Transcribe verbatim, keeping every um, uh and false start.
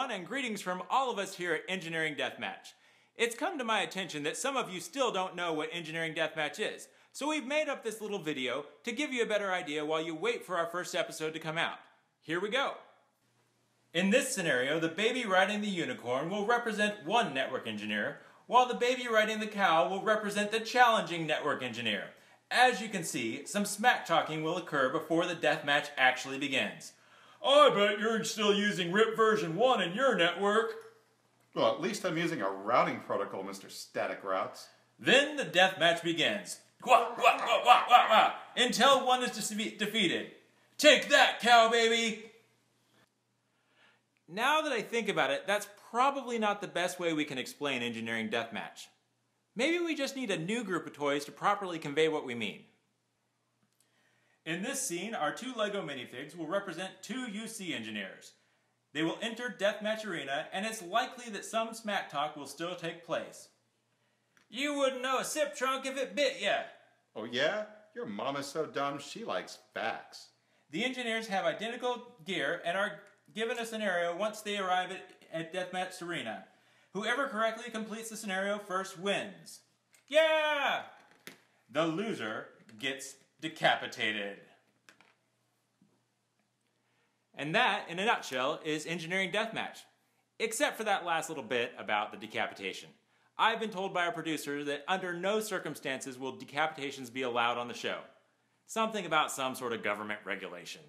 everyone, and greetings from all of us here at Engineering Deathmatch. It's come to my attention that some of you still don't know what Engineering Deathmatch is, so we've made up this little video to give you a better idea while you wait for our first episode to come out. Here we go! In this scenario, the baby riding the unicorn will represent one network engineer, while the baby riding the cow will represent the challenging network engineer. As you can see, some smack talking will occur before the deathmatch actually begins. I bet you're still using R I P version one in your network. Well, at least I'm using a routing protocol, Mister Static Routes. Then the deathmatch begins. Wah, wah, wah, wah, wah, wah, until one is de defeated. Take that, cow baby! Now that I think about it, that's probably not the best way we can explain Engineering Deathmatch. Maybe we just need a new group of toys to properly convey what we mean. In this scene, our two LEGO minifigs will represent two U C engineers. They will enter Deathmatch Arena, and it's likely that some smack talk will still take place. You wouldn't know a sip trunk if it bit ya! Oh yeah? Your mom is so dumb she likes facts. The engineers have identical gear and are given a scenario once they arrive at, at Deathmatch Arena. Whoever correctly completes the scenario first wins. Yeah! The loser gets decapitated. And that, in a nutshell, is Engineering Deathmatch. Except for that last little bit about the decapitation. I've been told by our producer that under no circumstances will decapitations be allowed on the show. Something about some sort of government regulation.